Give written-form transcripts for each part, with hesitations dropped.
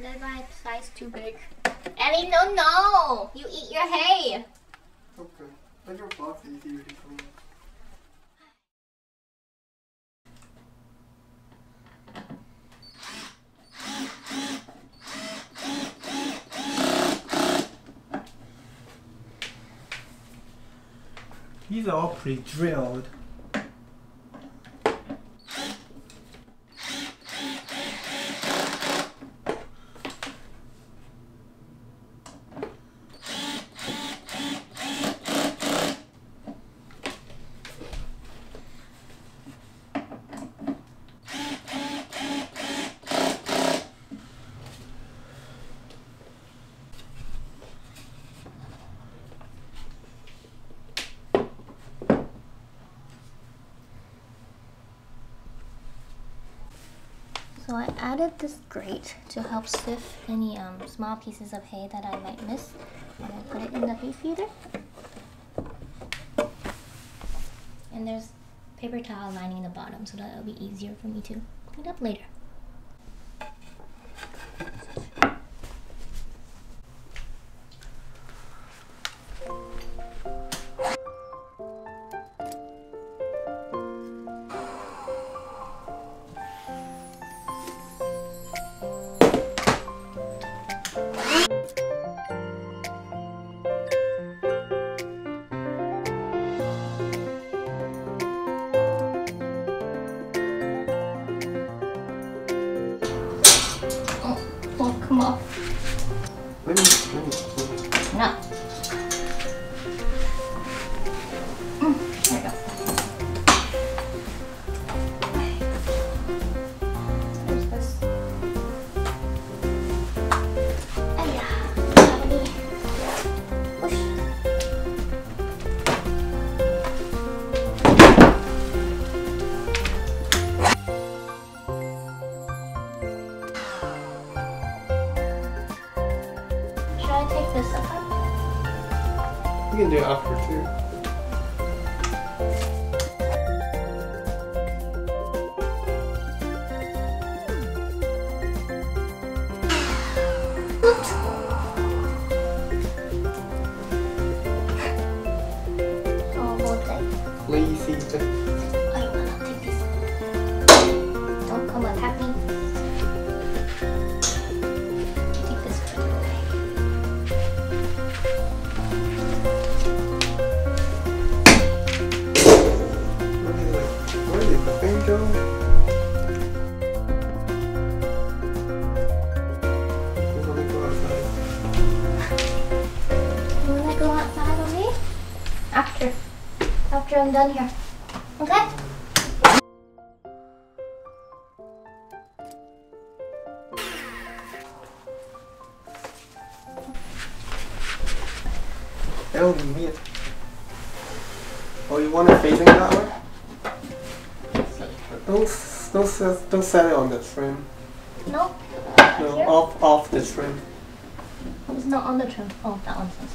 And then my size too big. Ellie, no, no! You eat your hay! Okay. Then your box is easy to clean. These are all pre-drilled. So I added this grate to help sift any small pieces of hay that I might miss. And I put it in the hay feeder. And there's paper towel lining the bottom so that it'll be easier for me to clean up later. You can do it after too. Oh, lazy. I wanna take this. Don't come attack me. Take this away. After I'm done here. Okay? Ellie, me. Oh, you want it facing that way? Don't set it on this rim. Nope. No, here? Off this rim. It's not on the trim. Oh, that one says.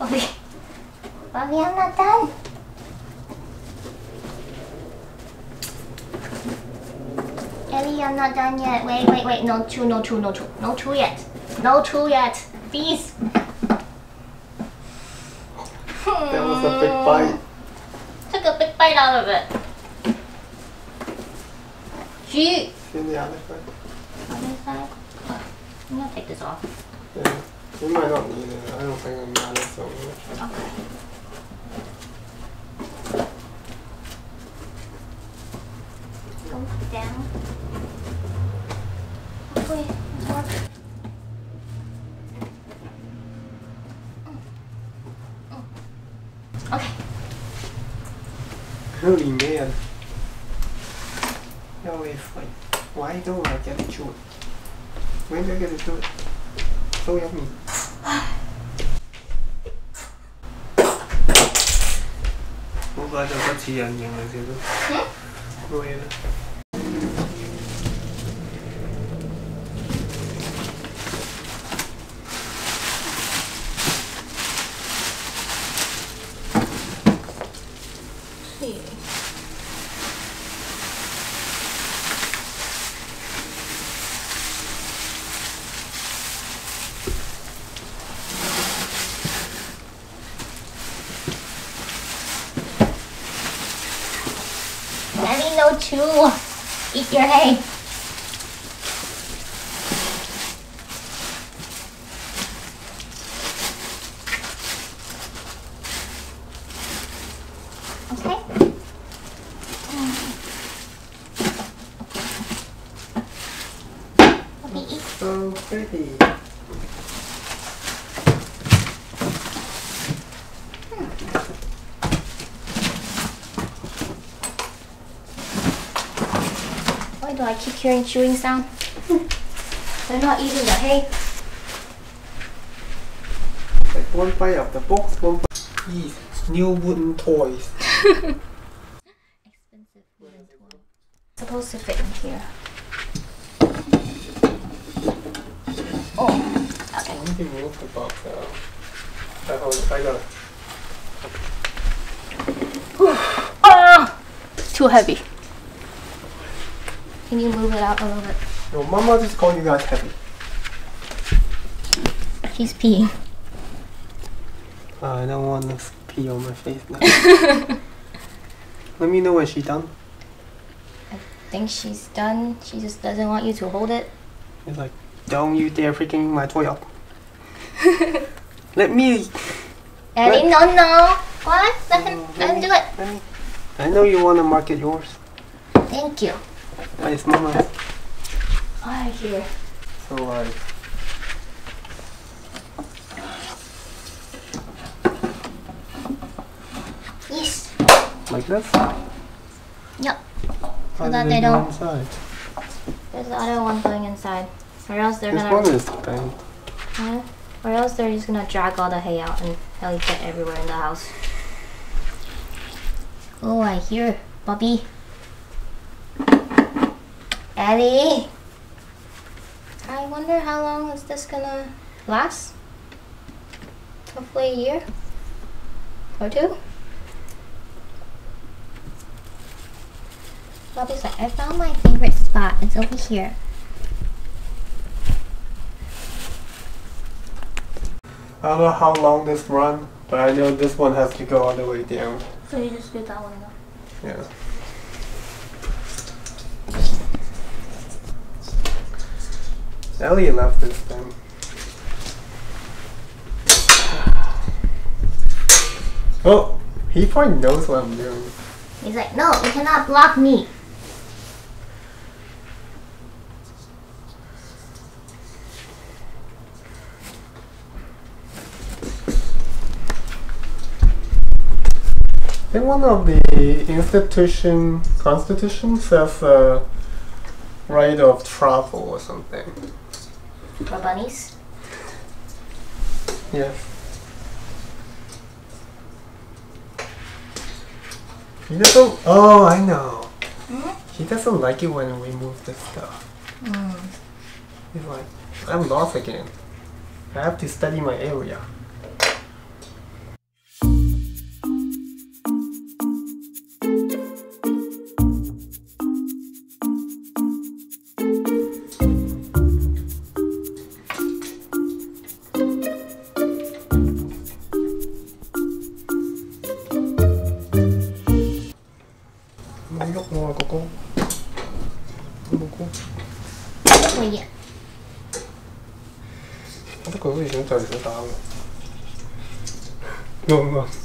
Okay. Bobby, I'm not done. Ellie, I'm not done yet. Wait. No chew. No chew yet. Please. That was a big bite. Took a big bite out of it. Gee. In the other side. Oh, I'm gonna take this off. Yeah. You might not need it. I don't think I'm mad at so much. Okay. comes down. Hopefully it's working. Okay. Holy man. No, if like, why don't I get to do it? When do I get to do it? So help me. What about the butty and young as you do? Go ahead. Let me know too. Eat your hay. Okay. Let me eat. So pretty. Do I keep hearing chewing sound? They're not eating the hay. Like one bite of the box, one bite. These new wooden toys. Expensive wooden toys. Supposed to fit in here. Oh, okay. Let me move the box out. I got it. Oh, too heavy. Can you move it out a little bit? No, Mama just called you guys heavy. She's peeing. I don't want to pee on my face now. Let me know when she's done. I think she's done. She just doesn't want you to hold it. It's like, don't you dare freaking my toy up. Let me... Ellie, no. What? Let him do it. Let me. I know you want to market yours. Thank you. Nice, Mama. I hear. So light. Yes. Like this? Yep. So that they don't. Inside? There's the other one going inside. Or else they're gonna. This one is bent. Yeah. Or else they're just gonna drag all the hay out and they'll get everywhere in the house. Oh, I hear, Bobby. Ellie, I wonder how long is this gonna last? Hopefully a year or two. Bobby's like, I found my favorite spot. It's over here. I don't know how long this run, but I know this one has to go all the way down. So you just do that one though? Yeah. Ellie left this thing. Oh, he probably knows what I'm doing. He's like, no, you cannot block me. I think one of the constitution says right of travel or something. For bunnies? Yes. He doesn't. Oh, I know. Hmm? He doesn't like it when we move this stuff. Mm. He's like, I'm lost again. I have to study my area.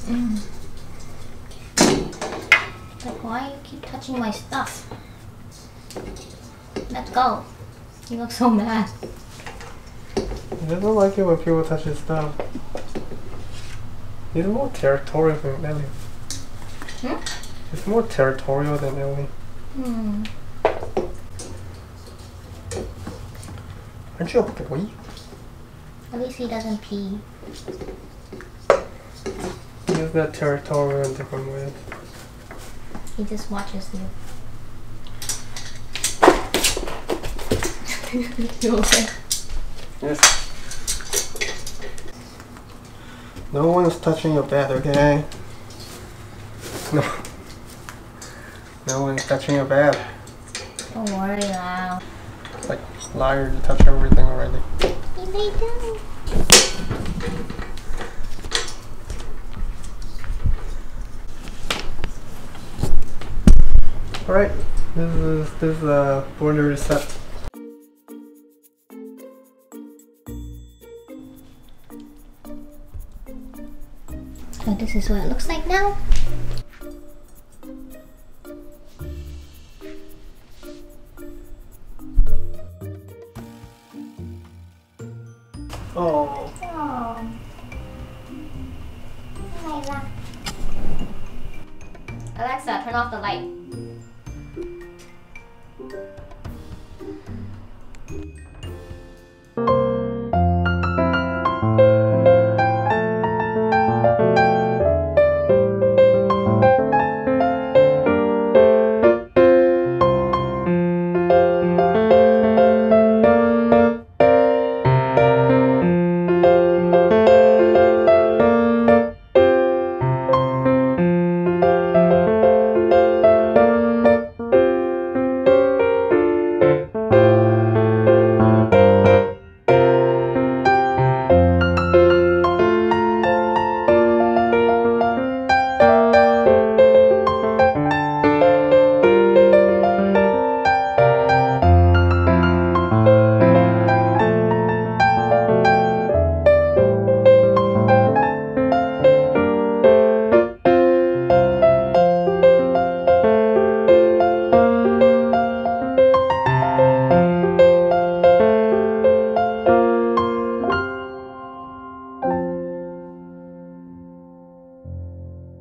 Mm. Like, why you keep touching my stuff? Let's go. You look so mad. I never like it when people touch his stuff. He's more territorial than Ellie. Hmm? He's more territorial than Ellie. Hmm. Aren't you a boy? At least he doesn't pee. He's not territorial in different ways. He just watches you. Okay. Yes. No one's touching your bed, okay? No one's touching your bed. Don't worry, Lau. Like liar, you touch everything already. Yes, they do. All right. This is a border set. So this is what it looks like now. Oh. Oh. Alexa, turn off the light.